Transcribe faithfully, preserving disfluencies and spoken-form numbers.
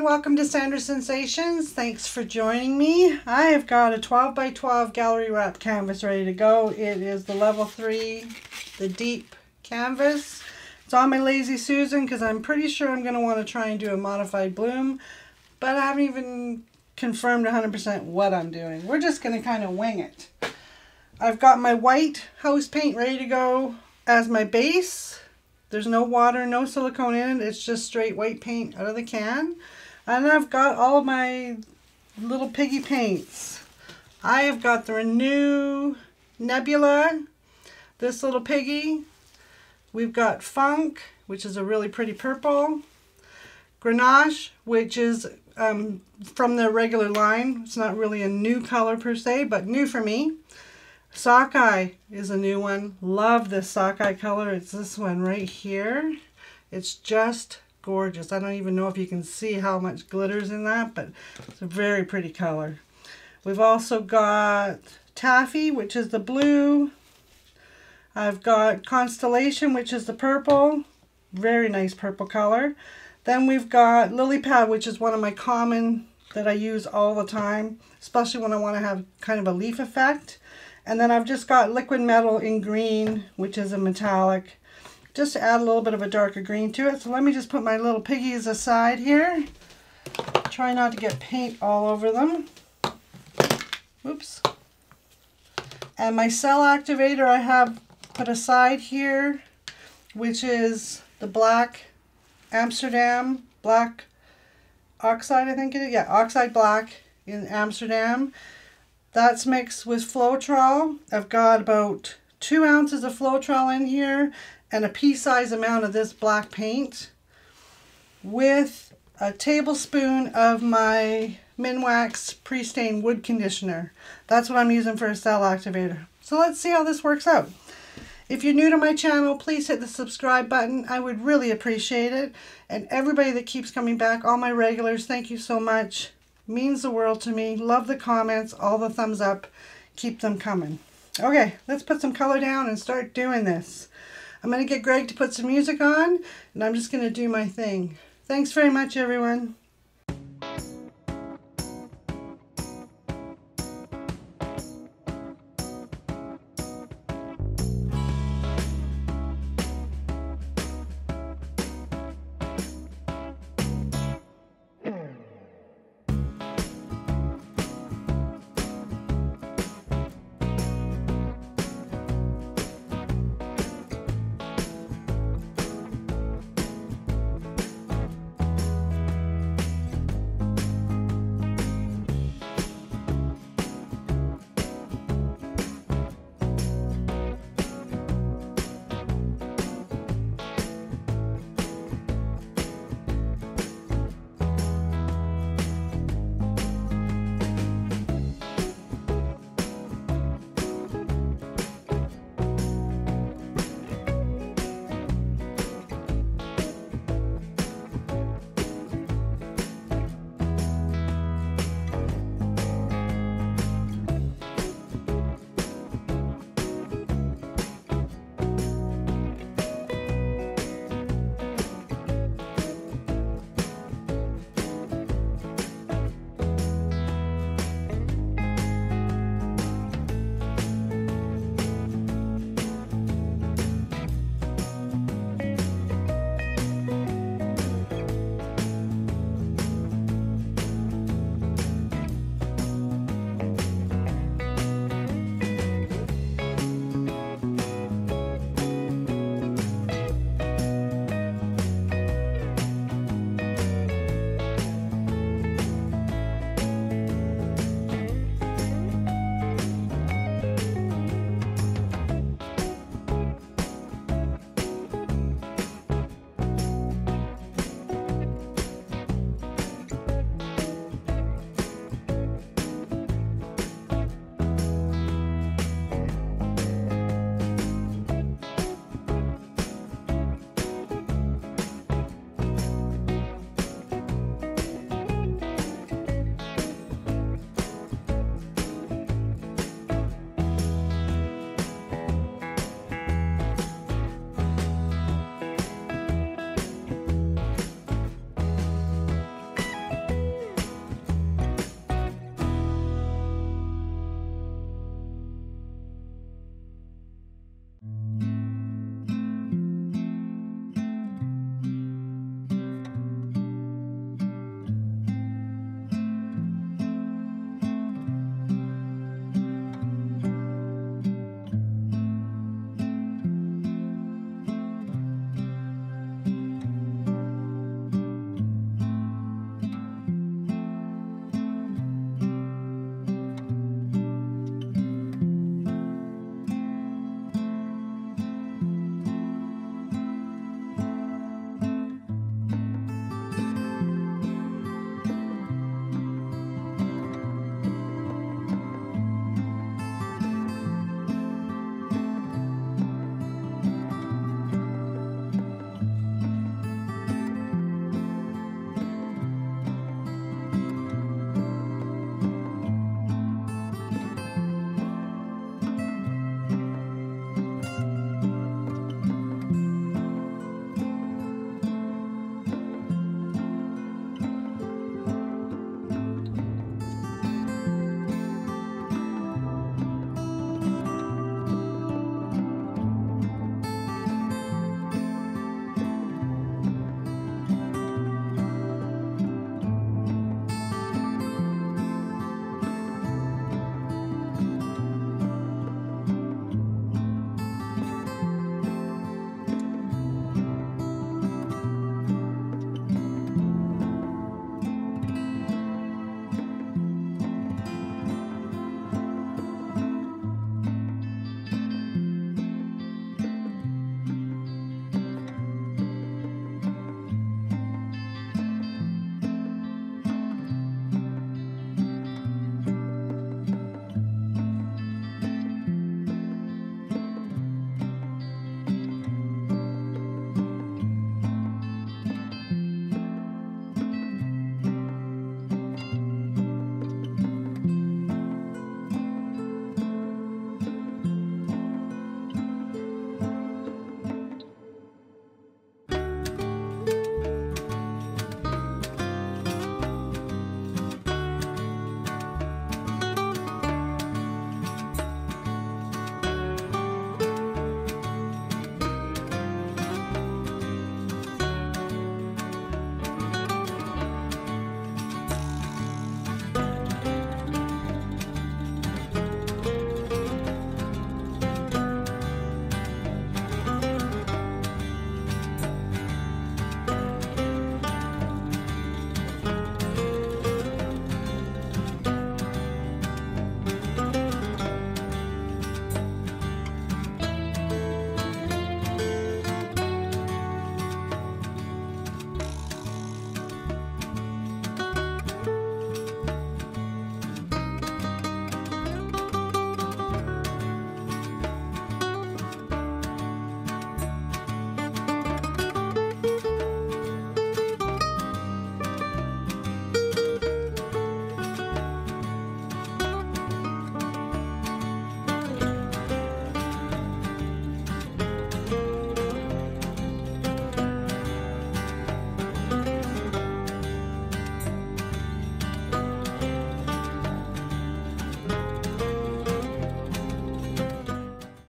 Welcome to Sandra's Sensations. Thanks for joining me. I have got a twelve by twelve gallery wrap canvas ready to go. It is the level three, the deep canvas. It's on my Lazy Susan because I'm pretty sure I'm going to want to try and do a modified bloom, but I haven't even confirmed one hundred percent what I'm doing. We're just going to kind of wing it. I've got my white house paint ready to go as my base. There's no water, no silicone in it. It's just straight white paint out of the can. And I've got all my little piggy paints. I have got the Renew Nebula, this little piggy. We've got Funk, which is a really pretty purple. Grenache, which is um, from the regular line. It's not really a new color per se, but new for me. Sockeye is a new one. Love this sockeye color. It's this one right here. It's just gorgeous. I don't even know if you can see how much glitters in that, but it's a very pretty color. We've also got Taffy, which is the blue. I've got Constellation, which is the purple. Very nice purple color. Then we've got Lily Pad, which is one of my common that I use all the time, especially when I want to have kind of a leaf effect. And then I've just got Liquid Metal in green, which is a metallic, just to add a little bit of a darker green to it. So let me just put my little piggies aside here. Try not to get paint all over them. Oops. And my cell activator I have put aside here, which is the black Amsterdam, black oxide, I think it is. Yeah, oxide black in Amsterdam. That's mixed with Floetrol. I've got about two ounces of Floetrol in here, and a pea size amount of this black paint with a tablespoon of my Minwax pre-stained wood conditioner. That's what I'm using for a cell activator. So let's see how this works out. If you're new to my channel, please hit the subscribe button. I would really appreciate it. And everybody that keeps coming back, all my regulars, thank you so much. It means the world to me. Love the comments, all the thumbs up. Keep them coming. Okay, let's put some color down and start doing this. I'm going to get Greg to put some music on, and I'm just going to do my thing. Thanks very much, everyone.